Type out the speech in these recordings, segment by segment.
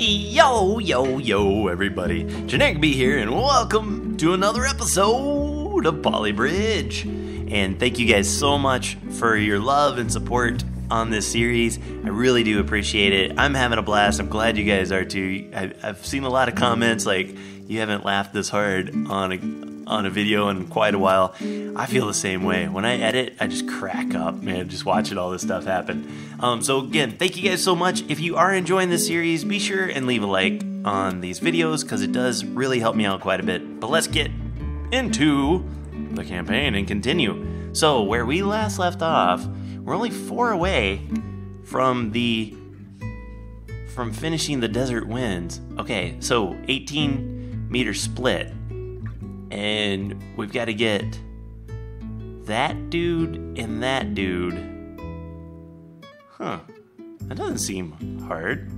Yo, yo, yo, everybody. GenerikB here, and welcome to another episode of Poly Bridge. And thank you guys so much for your love and support on this series. I really do appreciate it. I'm having a blast. I'm glad you guys are too. I've seen a lot of comments like, you haven't laughed this hard on a video in quite a while. I feel the same way. When I edit, I just crack up, man, just watching all this stuff happen. So again, thank you guys so much. If you are enjoying this series, be sure and leave a like on these videos because it does really help me out quite a bit. But let's get into the campaign and continue. So where we last left off, we're only 4 away from finishing the Desert Winds. Okay, so 18-meter split. And we've got to get that dude and that dude. Huh. That doesn't seem hard.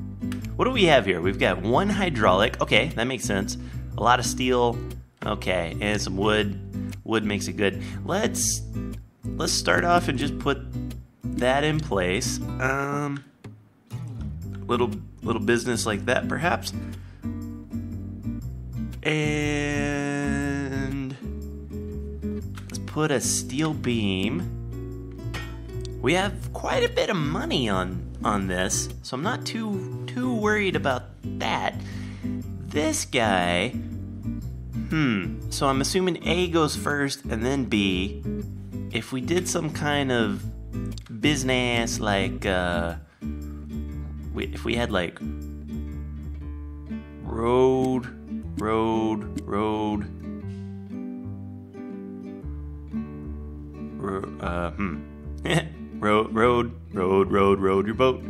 What do we have here? We've got 1 hydraulic. Okay, that makes sense. A lot of steel. Okay, and some wood. Wood makes it good. Let's start off and just put that in place. Little business like that, perhaps. And let's put a steel beam. We have quite a bit of money on this, so I'm not too worried about that. This guy, so I'm assuming A goes first and then B. If we did some kind of business like if we had like road your boat,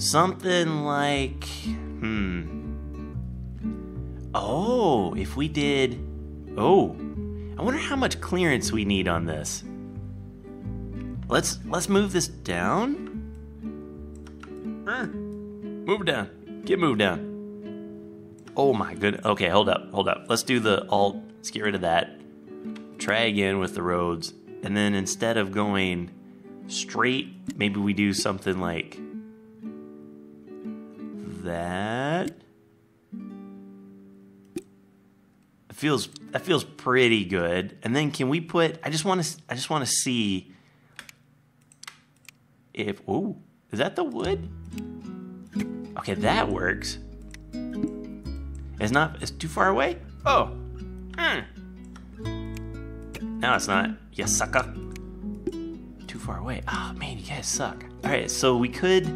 something like oh, if we did, oh, I wonder how much clearance we need on this. Let's move this down. Move it down. Get moved down. Oh my goodness. Okay, hold up. Let's do the alt. Let's get rid of that. Try again with the roads. And then instead of going straight, maybe we do something like that. That feels pretty good. And then can we put, I just want to see if, ooh, is that the wood? Okay, that works. It's too far away? Oh. No, it's not. You sucker. Too far away. Oh man, you guys suck. Alright, so we could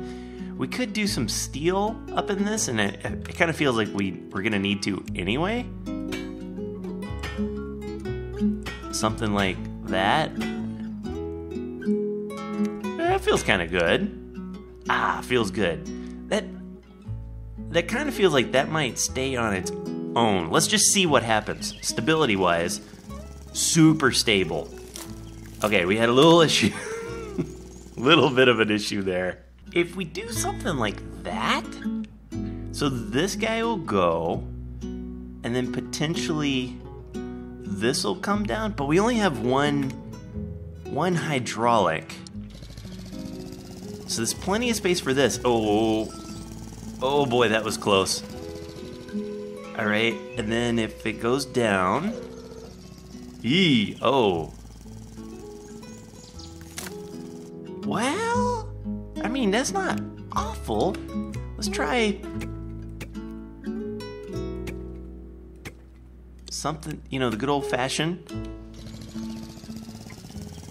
do some steel up in this, and it kind of feels like we're gonna need to anyway. Something like that. That feels kinda good. Ah, feels good. That kind of feels like that might stay on its own. Let's just see what happens. Stability-wise, super stable. Okay, we had a little issue. Little bit of an issue there. If we do something like that, so this guy will go, and then potentially this will come down, but we only have one hydraulic. So there's plenty of space for this. Oh boy, that was close. Alright, and then if it goes down. Oh. Well, I mean, that's not awful. Let's try something, you know, the good old fashioned.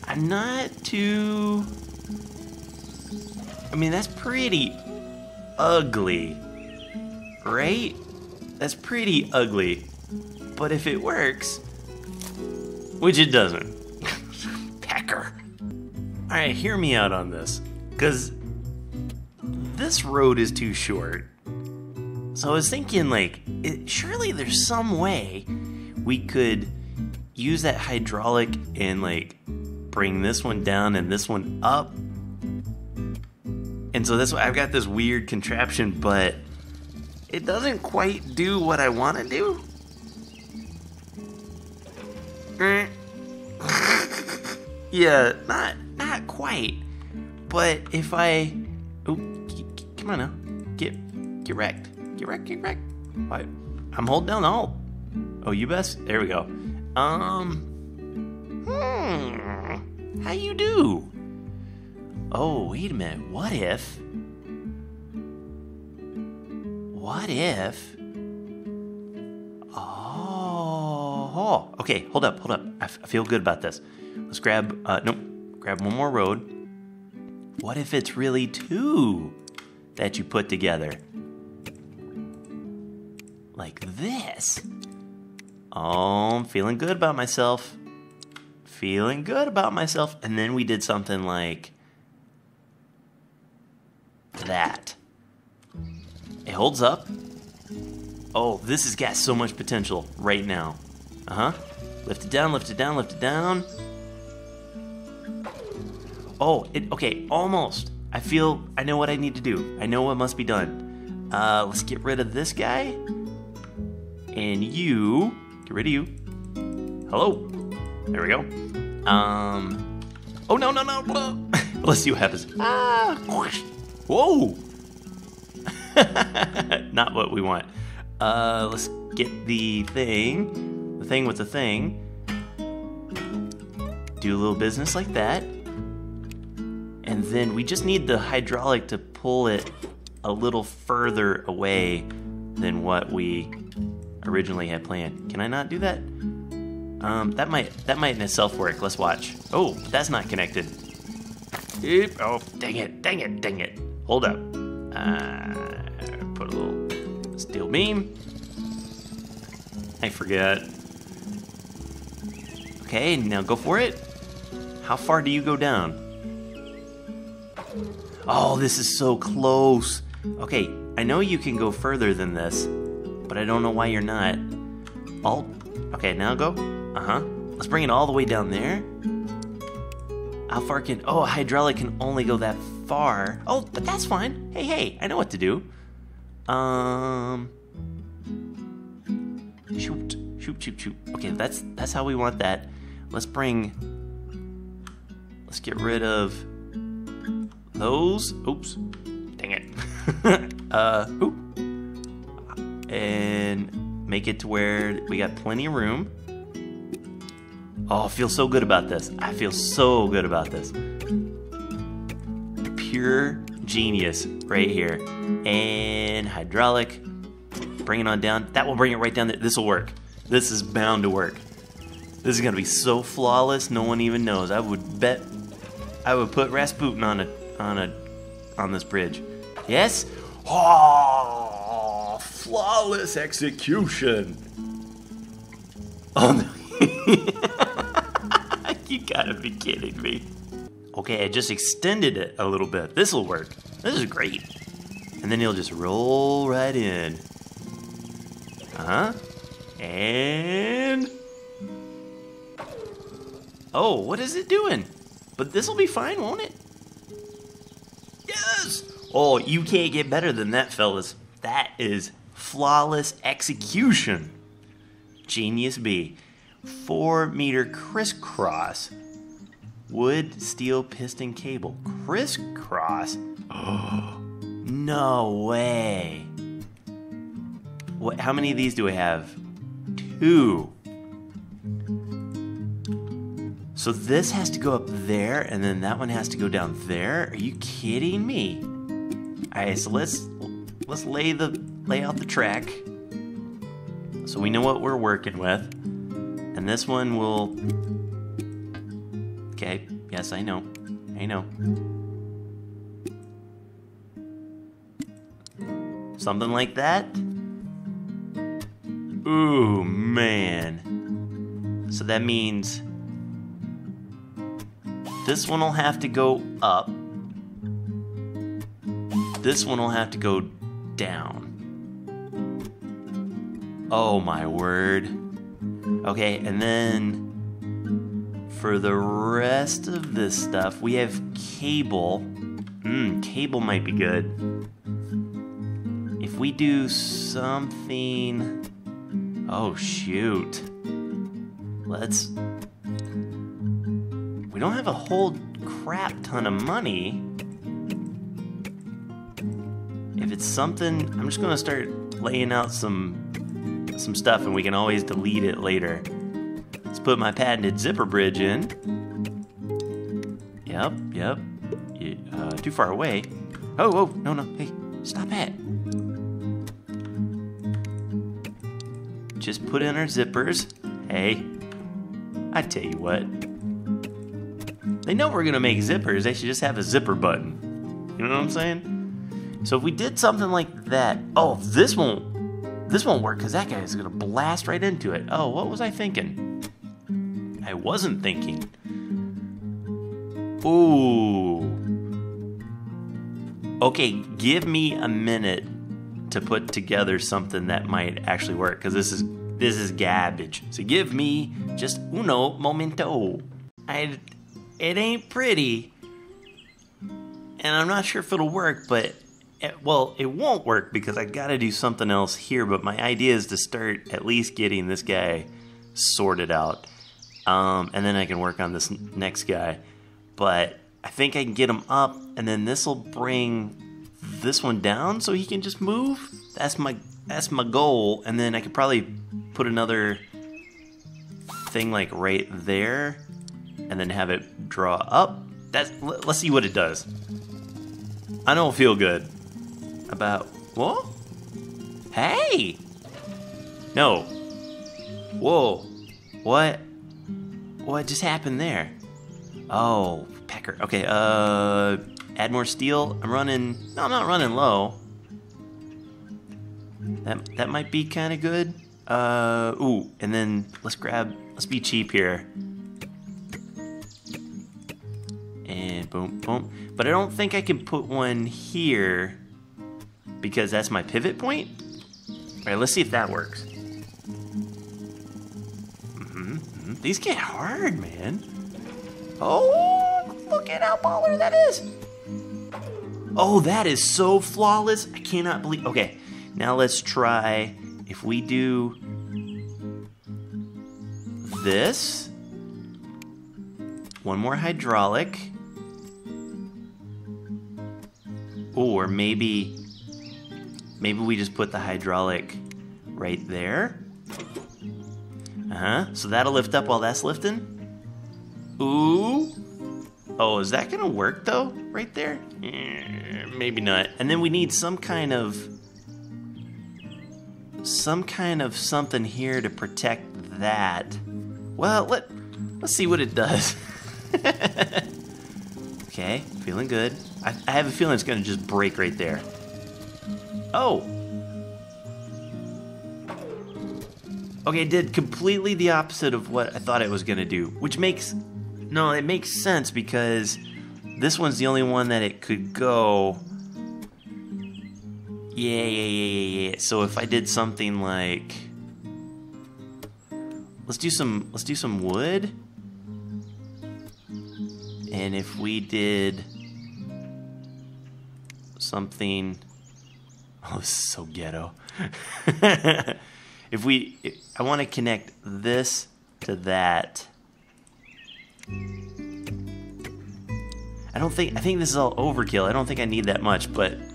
I'm not too. I mean, that's pretty ugly, right? That's pretty ugly. But if it works, which it doesn't, pecker. All right, hear me out on this, because this road is too short. So I was thinking, like, surely there's some way we could use that hydraulic and like bring this one down and this one up. And so that's why I've got this weird contraption, but it doesn't quite do what I want to do. Yeah, not quite. But if I, come on now, Get wrecked. Get wrecked, get wrecked. What? I'm holding down the alt. Oh, you best? There we go. How you do? Oh, wait a minute. What if? Oh. Okay, hold up. I feel good about this. Let's grab, grab one more road. What if it's really two that you put together? Like this. Oh, I'm feeling good about myself. And then we did something like that. It holds up. Oh, this has got so much potential right now. Lift it down, lift it down. Oh, okay, almost. I know what I need to do. I know what must be done. Let's get rid of this guy. And you, get rid of you. Hello. There we go. Oh, no. Let's see what happens. Ah, whoa. Not what we want. Let's get the thing. Do a little business like that. And then we just need the hydraulic to pull it a little further away than what we originally had planned. Can I not do that? That might in itself work. Let's watch. Oh, that's not connected. Oop. Oh, dang it. Hold up. Put a little steel beam. I forget. Okay, now go for it. How far do you go down? Oh, this is so close. Okay, I know you can go further than this, but I don't know why you're not. Alt. Okay, now go. Let's bring it all the way down there. How far can... Oh, a hydraulic can only go that far. Oh, but that's fine. Hey, I know what to do. Shoot. Okay, that's how we want that. Let's get rid of... those. Oops. Dang it. Oop. And make it to where we got plenty of room. Oh, I feel so good about this. Pure genius right here. And hydraulic. Bring it on down. That will bring it right down there. This will work. This is bound to work. This is going to be so flawless, no one even knows. I would put Rasputin on this bridge. Yes? Oh, flawless execution. Oh no. You gotta be kidding me. Okay, I just extended it a little bit. This'll work. This is great. And then he'll just roll right in. And oh, what is it doing? But this will be fine, won't it? Yes! Oh, you can't get better than that, fellas. That is flawless execution. GenerikB. 4-meter crisscross. Wood, steel, piston, cable. Crisscross? Oh, no way. What? How many of these do we have? 2. So this has to go up there, and then that one has to go down there? Are you kidding me? Alright, so let's lay out the track. So we know what we're working with. And this one will... Okay, yes, I know. Something like that? Ooh, man. So that means... this one will have to go up. This one will have to go down. Oh my word. Okay, and then for the rest of this stuff, we have cable. Cable might be good. If we do something... Oh shoot. We don't have a whole crap ton of money. If it's something, I'm just gonna start laying out some stuff, and we can always delete it later. Let's put my patented zipper bridge in. Yep. Too far away. Oh, no, hey, stop it. Just put in our zippers. Hey, I tell you what. They know we're gonna make zippers, they should just have a zipper button. You know what I'm saying? So if we did something like that, oh, this won't work because that guy is gonna blast right into it. Oh, what was I thinking? I wasn't thinking. Ooh. Okay, give me a minute to put together something that might actually work, because this is garbage. So give me just uno momento. It ain't pretty, and I'm not sure if it'll work, but it won't work because I gotta do something else here, but my idea is to start at least getting this guy sorted out, and then I can work on this next guy, but I think I can get him up, and then this'll bring this one down so he can just move. That's my goal, and then I could probably put another thing like right there, and then have it draw up. Let's see what it does. I don't feel good about what? Hey! No. Whoa. What? What just happened there? Oh, pecker. Okay, add more steel. I'm not running low. That might be kind of good. Ooh, and then let's be cheap here. Boom, boom. But I don't think I can put one here because that's my pivot point. All right, let's see if that works. Mm-hmm. These get hard, man. Oh, look at how baller that is. Oh, that is so flawless. I cannot believe. Okay, now let's try if we do this. One more hydraulic. Or maybe we just put the hydraulic right there. So that'll lift up while that's lifting. Ooh. Oh, is that gonna work though? Right there? Maybe not. And then we need some kind of something here to protect that. Well, let's see what it does. Okay, feeling good. I have a feeling it's gonna just break right there. Oh! Okay, it did completely the opposite of what I thought it was gonna do, which it makes sense because this one's the only one that it could go. Yeah. So if I did something like, let's do some wood. And if we did something, oh, this is so ghetto. I want to connect this to that. I think this is all overkill. I don't think I need that much, and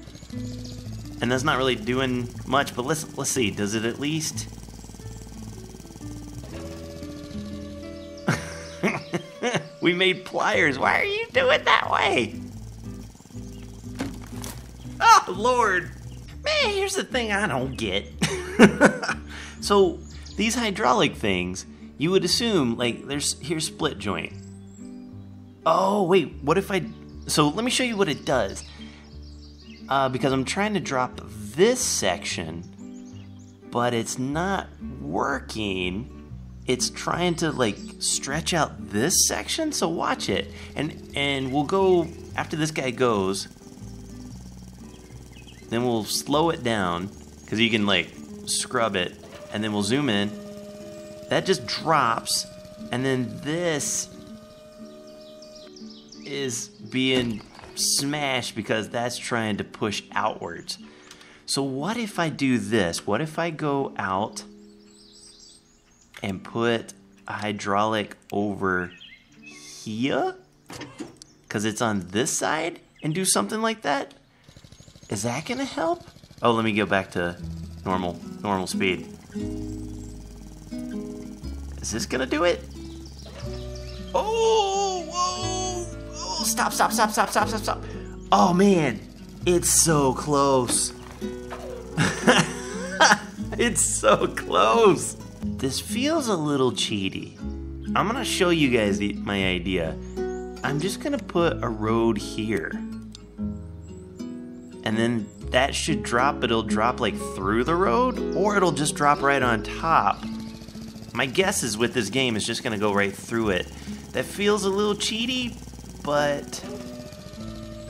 that's not really doing much. But let's see. Does it at least? We made pliers. Why are you doing that way? Oh, Lord. Man, here's the thing I don't get. So, these hydraulic things, you would assume, like, here's split joint. Oh, wait, what if I... So, let me show you what it does. Because I'm trying to drop this section, but it's not working. It's trying to like stretch out this section, so watch it. And we'll go after this guy goes. Then we'll slow it down because you can like scrub it, and then we'll zoom in. That just drops, and then this is being smashed because that's trying to push outwards. So what if I do this? What if I go out and put a hydraulic over here because it's on this side and do something like that? Is that gonna help? Oh, let me go back to normal speed. Is this gonna do it? Oh, whoa! Oh, stop. Oh man, it's so close. It's so close. This feels a little cheaty. I'm gonna show you guys my idea. I'm just gonna put a road here. And then that should drop, it'll drop like through the road, or it'll just drop right on top. My guess is with this game, it's just gonna go right through it. That feels a little cheaty, but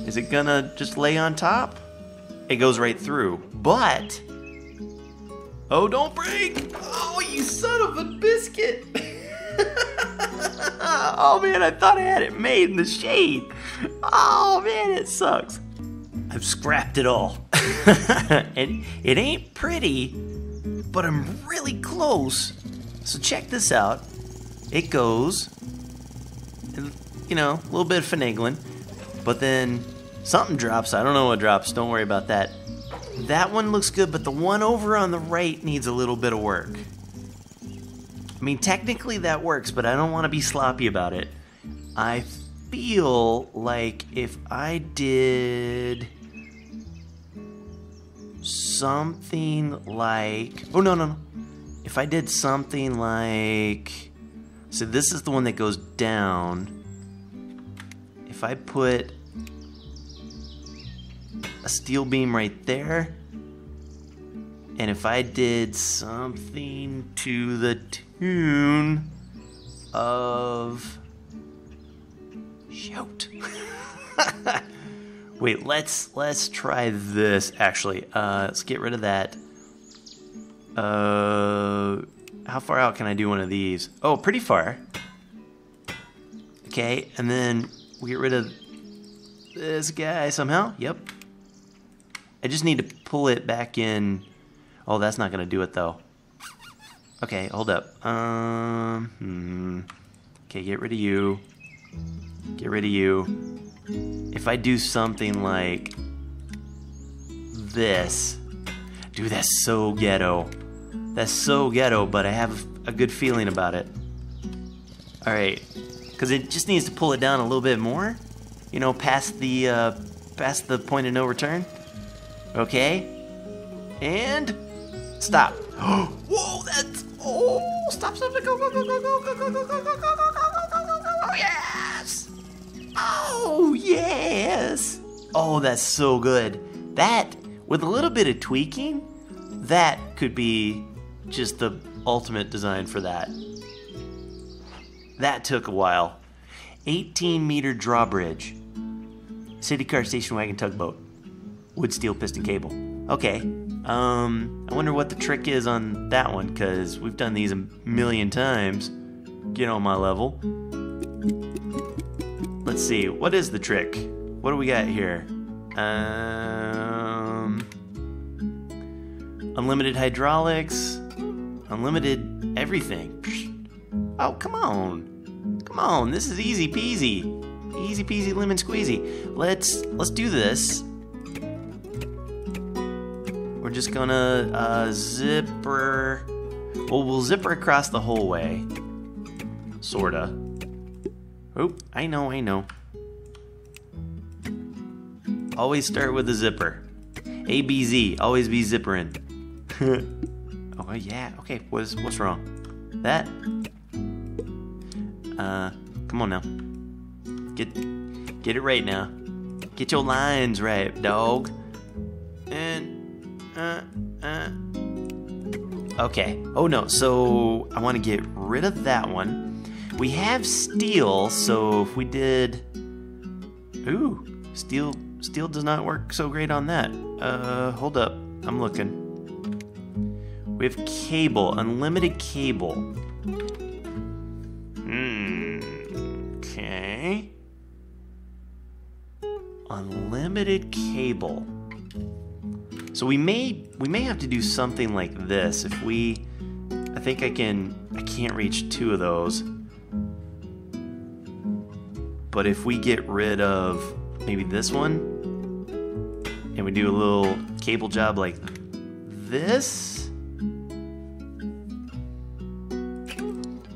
is it gonna just lay on top? It goes right through, but, oh, don't break! Oh, you son of a biscuit! Oh man, I thought I had it made in the shade. Oh man, it sucks. I've scrapped it all. And it ain't pretty, but I'm really close. So check this out. It goes, you know, a little bit of finagling, but then something drops. I don't know what drops. Don't worry about that. That one looks good, but the one over on the right needs a little bit of work. I mean, technically that works, but I don't want to be sloppy about it. I feel like if I did something like, oh no. If I did something like, so this is the one that goes down. If I put a steel beam right there, and if I did something to the tune of, shoot. Wait, let's try this actually. Let's get rid of that. How far out can I do one of these? Oh, pretty far. Okay, and then we get rid of this guy somehow. Yep. I just need to pull it back in. Oh, that's not gonna do it though. Okay, hold up. Okay, get rid of you. Get rid of you. If I do something like this. Dude, that's so ghetto. That's so ghetto, but I have a good feeling about it. Alright, because it just needs to pull it down a little bit more. You know, past the point of no return. Okay, and stop. Whoa, that's, oh, stop, go, yes. Oh, yes. Oh, that's so good. That, with a little bit of tweaking, that could be just the ultimate design for that. That took a while. 18-meter drawbridge. City car, station wagon, tugboat. Wood, steel, piston, cable. Okay, I wonder what the trick is on that one, because we've done these a million times. Get on my level. Let's see, what is the trick? What do we got here? Unlimited hydraulics, unlimited everything. Oh, come on. Come on, this is easy peasy. Easy peasy lemon squeezy. Let's do this. We're just gonna zipper. Well, we'll zipper across the whole way. Sorta. Oh, I know. Always start with a zipper. ABZ, always be zippering. Oh yeah, okay, what's wrong? That? Come on now. Get it right now. Get your lines right, dog. And okay. Oh no, so I want to get rid of that one. We have steel, so if we did, ooh, steel does not work so great on that. Hold up, I'm looking. We have cable, unlimited cable. Okay. Unlimited cable. So we may have to do something like this. If we, I think I can't reach two of those. But if we get rid of maybe this one, and we do a little cable job like this.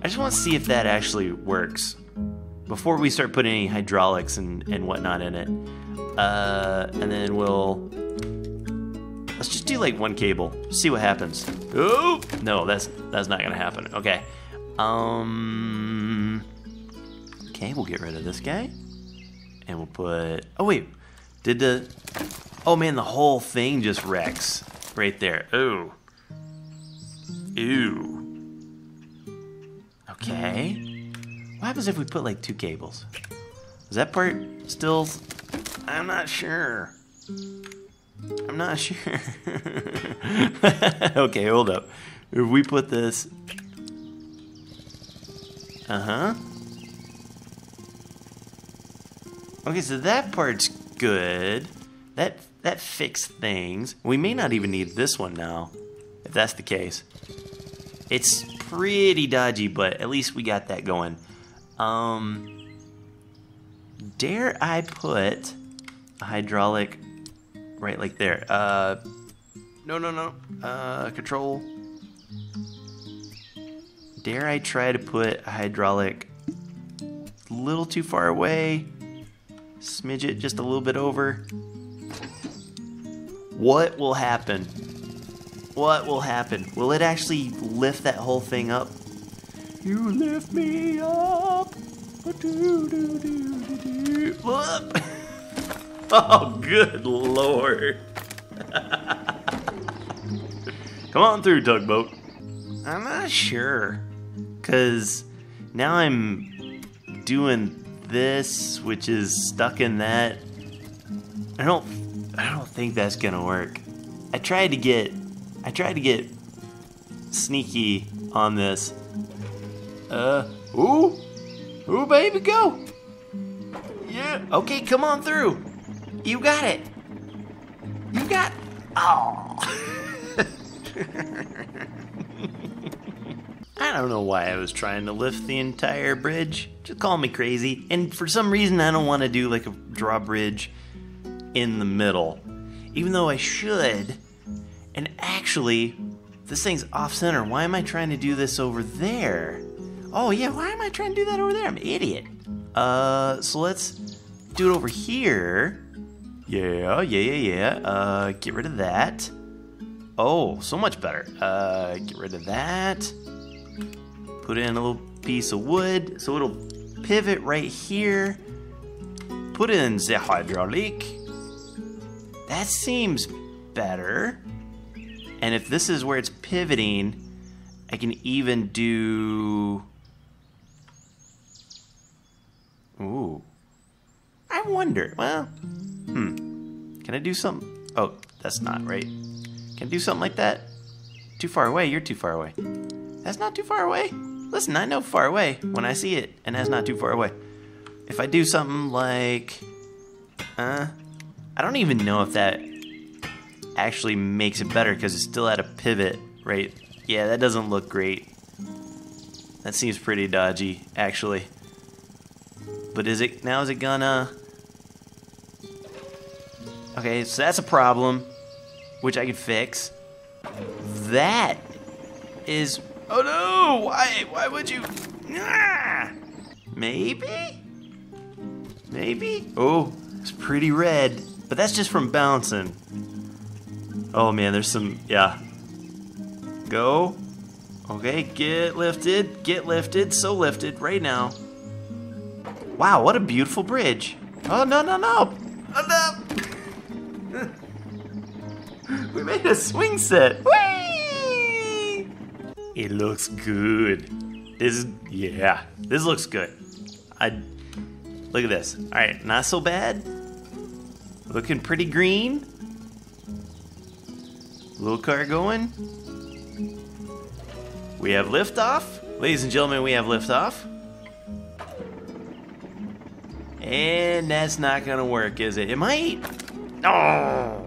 I just want to see if that actually works before we start putting any hydraulics and whatnot in it. And then we'll... Let's just do like one cable, see what happens. Oh no, that's not gonna happen. Okay, okay, we'll get rid of this guy, and we'll put. Oh wait, did the? Oh man, the whole thing just wrecks right there. Ooh, ooh. Okay, what happens if we put like two cables? Is that part still? I'm not sure. I'm not sure. Okay, hold up. If we put this... Uh-huh. Okay, so that part's good. That fixed things. We may not even need this one now, if that's the case. It's pretty dodgy, but at least we got that going. Dare I put a hydraulic... right like there. No. Control. Dare I try to put a hydraulic a little too far away? Smidge it just a little bit over. What will happen? What will happen? Will it actually lift that whole thing up? You lift me up. Whoop. Oh, good lord. Come on through, tugboat. I'm not sure, because now I'm doing this, which is stuck in that. I don't think that's gonna work. I tried to get sneaky on this. Ooh, baby, go. Yeah. Okay, come on through. You got it. You got... Oh. I don't know why I was trying to lift the entire bridge. Just call me crazy. And for some reason, I don't want to do like a drawbridge in the middle, even though I should. And actually, this thing's off center. Why am I trying to do this over there? Oh yeah, why am I trying to do that over there? I'm an idiot. So let's do it over here. Yeah. Get rid of that. Oh, so much better. Get rid of that. Put in a little piece of wood so it'll pivot right here. Put in the hydraulic. That seems better. And if this is where it's pivoting, I can even do... Ooh. I wonder. Well... Can I do something? Oh, that's not right. Can I do something like that? Too far away, you're too far away. That's not too far away. Listen, I know far away when I see it, and that's not too far away. If I do something like... I don't even know if that actually makes it better, because it's still at a pivot, right? Yeah, that doesn't look great. That seems pretty dodgy, actually. But is it... now is it gonna... Okay, so that's a problem, which I can fix. That is... Oh no! Why would you... Ah! Maybe? Oh, it's pretty red. But that's just from bouncing. Oh man, there's some... Yeah. Go. Okay, get lifted. Get lifted. So lifted right now. Wow, what a beautiful bridge. Oh, no. Oh, no. We made a swing set. Whee! It looks good. This looks good. Look at this. All right, not so bad. Looking pretty green. Little car going. We have liftoff. Ladies and gentlemen, we have liftoff. And that's not gonna work, is it? It might. Oh!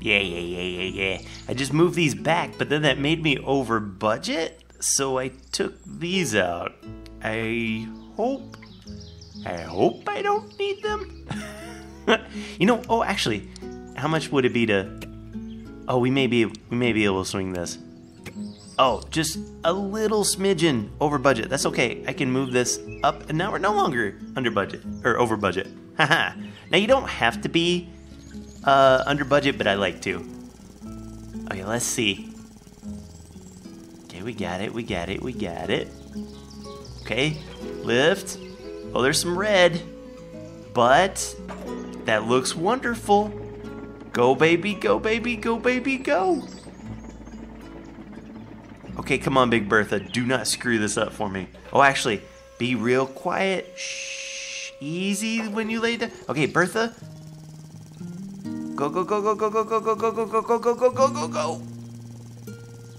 Yeah. I just moved these back, but then that made me over budget, so I took these out. I hope I don't need them. You know, oh, actually, how much would it be to Oh, we may be able to swing this. Oh, just a little smidgen over budget. That's okay. I can move this up, and now we're no longer under budget or over budget. Haha. Now you don't have to be under budget, but I like to. Okay, let's see. Okay, we got it. Okay, lift. Oh, there's some red, but that looks wonderful. Go, baby, go, baby, go, baby, go. Okay, come on, Big Bertha. Do not screw this up for me. Oh, actually, be real quiet. Shh, easy when you lay down. Okay, Bertha. Go, go, go, go, go, go, go, go, go, go, go, go, go, go, go, go, go.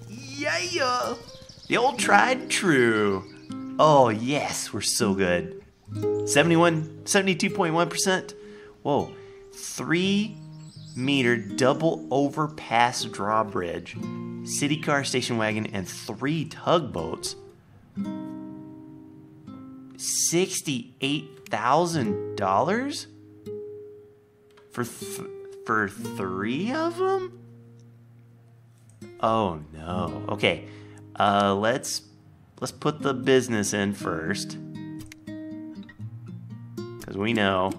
Yeah. The old tried and true. Oh, yes, we're so good. 72.1%. Whoa, 3-meter double overpass drawbridge, city car, station wagon, and 3 tugboats. 68,000 dollars for 3 of them? Oh no. Okay, let's put the business in first, because we know.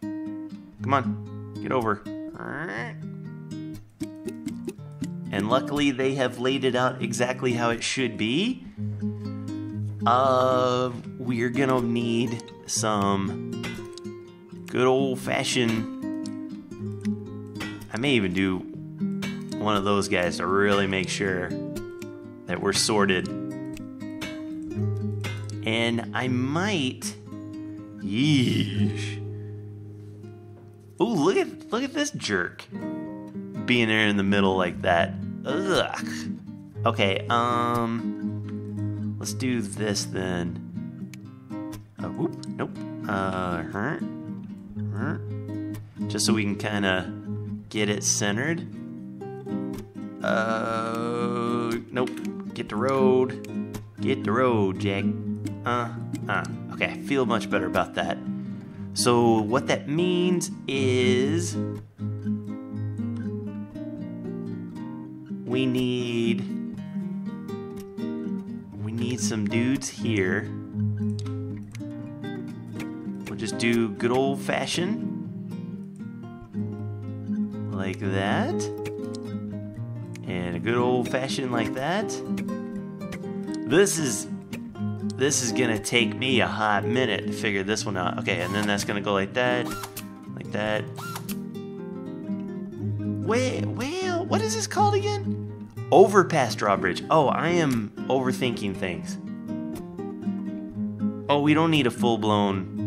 Come on, get over. And luckily they have laid it out exactly how it should be. We're gonna need some good old-fashioned. I may even do one of those guys to really make sure that we're sorted. And I might. Yeesh. Ooh, look at this jerk being there in the middle like that. Ugh. Okay, let's do this then. Whoop, nope. Just so we can kind of get it centered. Nope. Get the road, Jack. Okay, I feel much better about that. So what that means is we need some dudes here. We'll just do good old-fashioned like that, and a good old-fashioned like that. This is gonna take me a hot minute to figure this one out. Okay, and then that's gonna go like that, like that. Wait, well, what is this called again? Overpass drawbridge. Oh, I am overthinking things. Oh, we don't need a full-blown.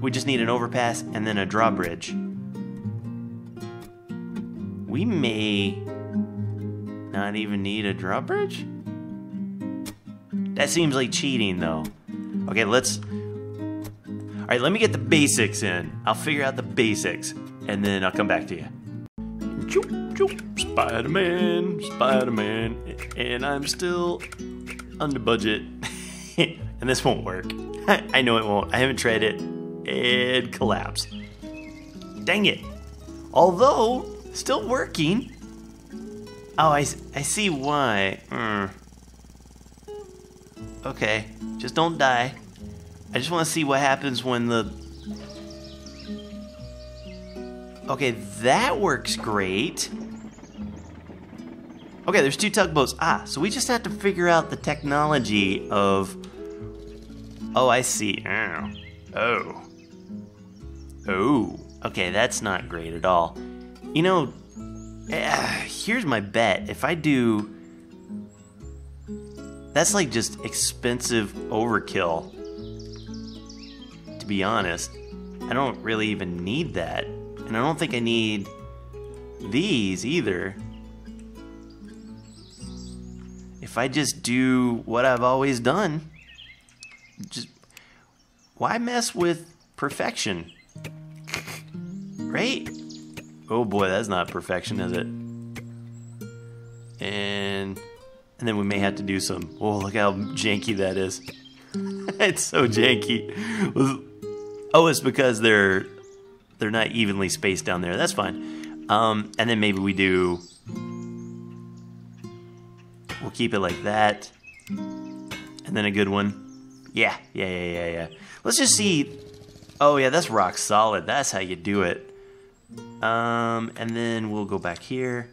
We just need an overpass and then a drawbridge. We may not even need a drawbridge? That seems like cheating, though. Okay, let's... All right, let me get the basics in. I'll figure out the basics, and then I'll come back to you. Spider-Man, and I'm still under budget. And this won't work. I know it won't. I haven't tried it. It collapsed. Dang it. Although, still working. Oh, I see why. Okay, just don't die. I just want to see what happens when the... Okay, that works great. Okay, there's 2 tugboats. Ah, so we just have to figure out the technology of... Oh, I see. Oh. Okay, that's not great at all. You know, here's my bet. If I do... That's like just expensive overkill, to be honest. I don't really even need that. And I don't think I need these either. If I just do what I've always done, just why mess with perfection? Right? Oh boy, that's not perfection, is it? And then we may have to do some... Oh, look how janky that is. It's so janky. Oh, it's because they're not evenly spaced down there. That's fine. And then maybe we do... We'll keep it like that. And then a good one. Yeah. Let's just see... Oh yeah, that's rock solid. That's how you do it. And then we'll go back here.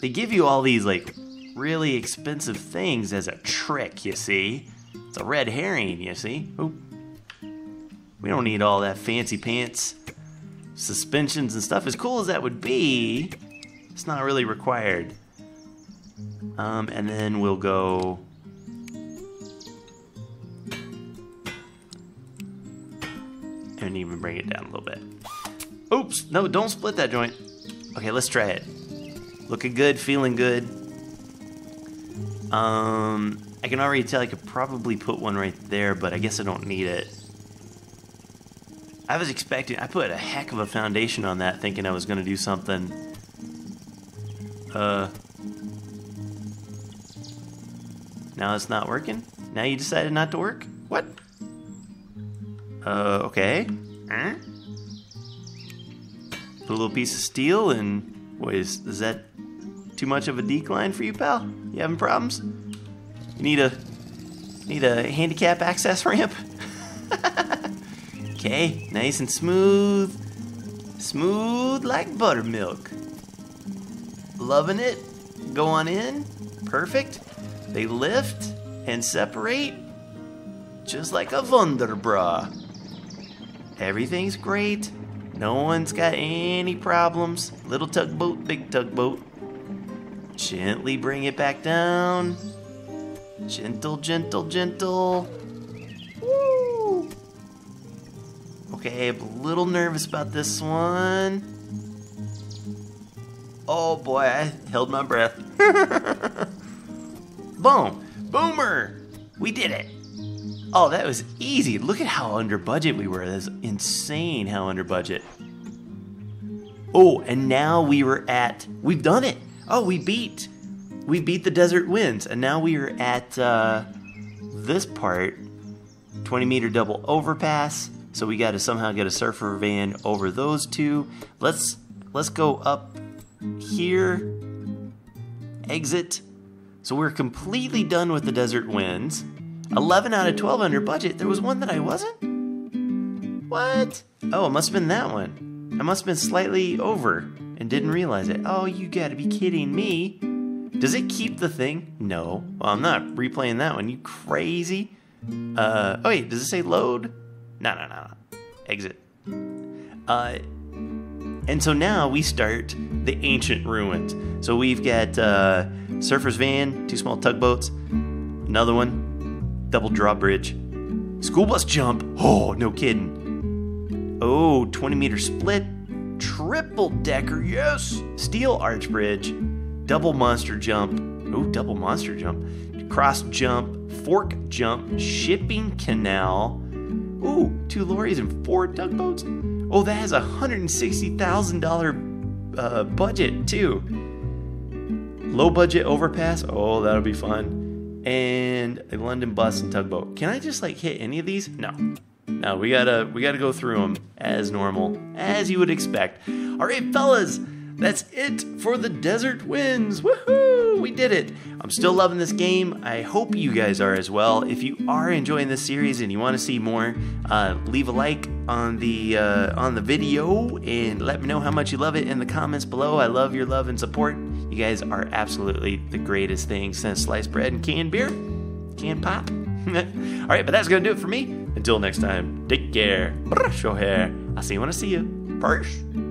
They give you all these, like, really expensive things as a trick, you see. It's a red herring, you see. Oop. We don't need all that fancy pants. Suspensions and stuff. As cool as that would be, it's not really required. And then we'll go... and even bring it down a little bit. Oops! No, don't split that joint. Okay, let's try it. Looking good, feeling good. I can already tell I could probably put one right there, but I guess I don't need it. I was expecting... I put a heck of a foundation on that, thinking I was going to do something. Now it's not working? Now you decided not to work? What? Okay. Put a little piece of steel and... Wait, is that too much of a decline for you, pal? You having problems? You need a handicap access ramp? Okay, nice and smooth. Smooth like buttermilk. Loving it. Go on in. Perfect. They lift and separate just like a Wunderbra. Everything's great. No one's got any problems. Little tugboat, big tugboat. Gently bring it back down. Gentle, gentle, gentle. Woo! Okay, I'm a little nervous about this one. Oh boy, I held my breath. Boom! Boomer! We did it! Oh, that was easy. Look at how under budget we were. That's insane how under budget. Oh, and now we've done it. Oh, we beat the Desert Winds. And now we are at this part, 20-meter double overpass. So we got to somehow get a surfer van over those two. Let's go up here, exit. So we're completely done with the Desert Winds. 11 out of 12 under budget. There was one that I wasn't? What? Oh, it must have been that one. I must have been slightly over and didn't realize it. Oh, you gotta be kidding me. Does it keep the thing? No. Well, I'm not replaying that one. You crazy? Oh wait, does it say load? No. Exit. And so now we start the Ancient Ruins. So we've got surfer's van, two small tugboats, another one. Double drawbridge. School bus jump. Oh, no kidding. Oh, 20-meter split. Triple decker, yes. Steel arch bridge. Double monster jump. Oh, double monster jump. Cross jump. Fork jump. Shipping canal. Ooh, two lorries and four tugboats. Oh, that has a $160,000 budget, too. Low budget overpass. Oh, that'll be fun. And a London bus and tugboat. Can I just like hit any of these? No, we gotta go through them as normal, as you would expect. All right, fellas, that's it for the Desert Winds. Woohoo, we did it. I'm still loving this game. I hope you guys are as well. If you are enjoying this series and you want to see more, leave a like on the video and let me know how much you love it in the comments below. I love your love and support. You guys are absolutely the greatest thing since sliced bread and canned beer, canned pop. All right, but that's going to do it for me. Until next time, take care. Brush your hair. I'll see you when I see you. First.